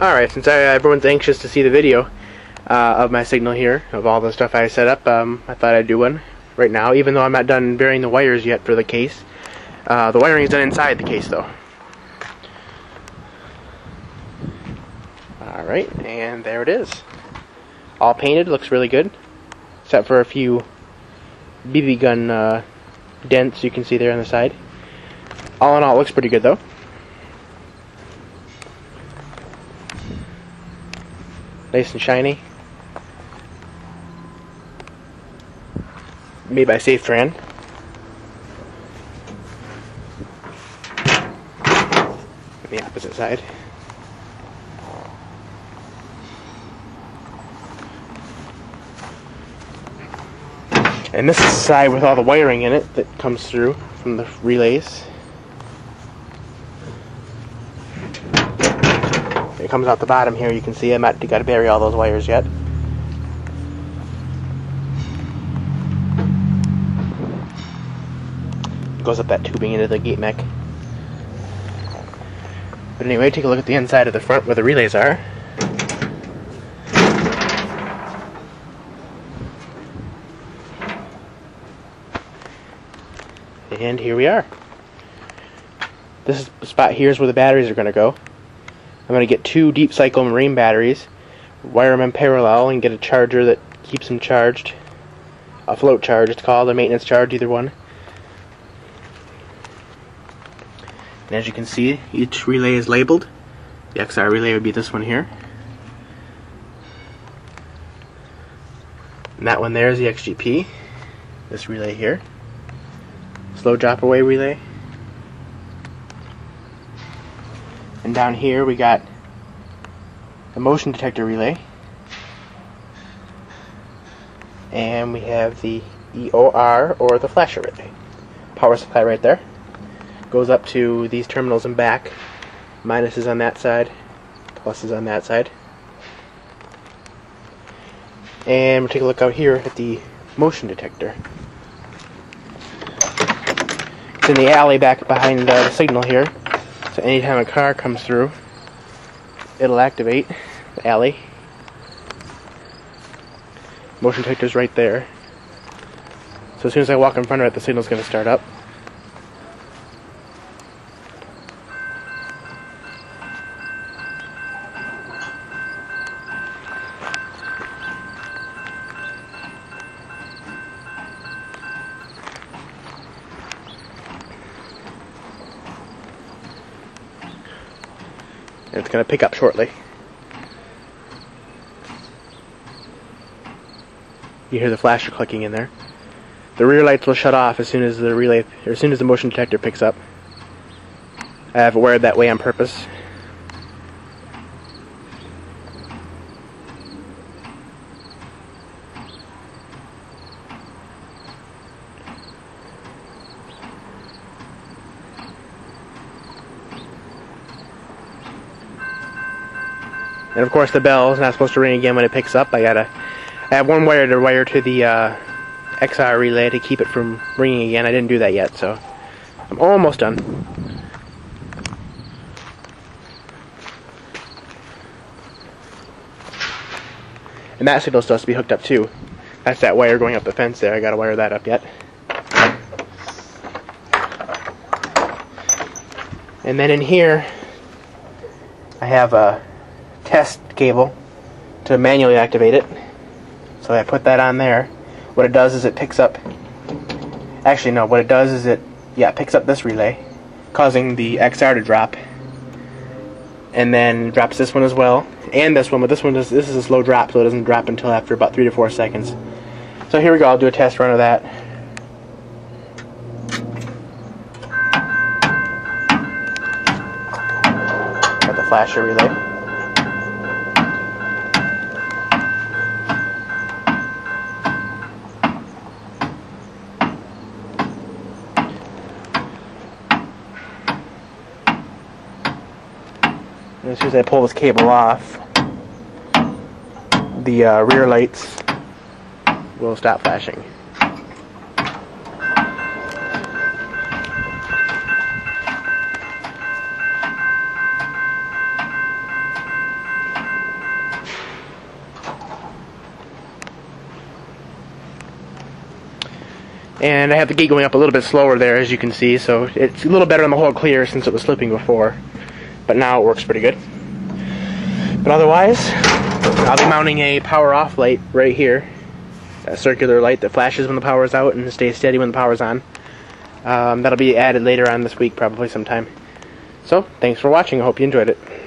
Alright, since everyone's anxious to see the video of my signal here, of all the stuff I set up, I thought I'd do one right now, even though I'm not done burying the wires yet for the case. The wiring is done inside the case, though. Alright, and there it is. All painted, looks really good. Except for a few BB gun dents you can see there on the side. All in all, it looks pretty good, though. Nice and shiny. Made by SafeTran. On the opposite side. And this side with all the wiring in it that comes through from the relays. It comes out the bottom here, you can see. I'm not gotta bury all those wires yet. It goes up that tubing into the gate mech. But anyway, take a look at the inside of the front where the relays are. And here we are. This spot here is where the batteries are going to go. I'm going to get two deep cycle marine batteries, wire them in parallel, and get a charger that keeps them charged. A float charge, it's called, a maintenance charge, either one. And as you can see, each relay is labeled. The XR relay would be this one here. And that one there is the XGP, this relay here. Slow drop away relay. And down here we got the motion detector relay. And we have the EOR, or the flasher relay. Power supply right there. Goes up to these terminals and back. Minuses on that side. Pluses on that side. And we'll take a look out here at the motion detector. In the alley back behind the signal here, so anytime a car comes through, it'll activate the alley. Motion detector's right there, so as soon as I walk in front of it, the signal's going to start up. It's going to pick up shortly. You hear the flasher clicking in there. The rear lights will shut off as soon as the relay, or as soon as the motion detector picks up. I have it wired that way on purpose. And of course the bell is not supposed to ring again when it picks up. I have one wire to wire to the XR relay to keep it from ringing again. I didn't do that yet, so I'm almost done. And that signal still has to be hooked up too. That's that wire going up the fence there. I gotta wire that up yet. And then in here I have a test cable to manually activate it. So I put that on there. What it does is it picks up, actually no, what it does is it, yeah, picks up this relay, causing the XR to drop, and then drops this one as well, and this one, but this one does, this is a slow drop, so it doesn't drop until after about 3 to 4 seconds. So here we go, I'll do a test run of that. Got the flasher relay. As soon as I pull this cable off, the rear lights will stop flashing. and I have the gate going up a little bit slower there, as you can see, so it's a little better on the whole clear since it was slipping before, but now it works pretty good. But otherwise, I'll be mounting a power off light right here, a circular light that flashes when the power is out and stays steady when the power is on. That'll be added later on this week, probably sometime. So, thanks for watching. I hope you enjoyed it.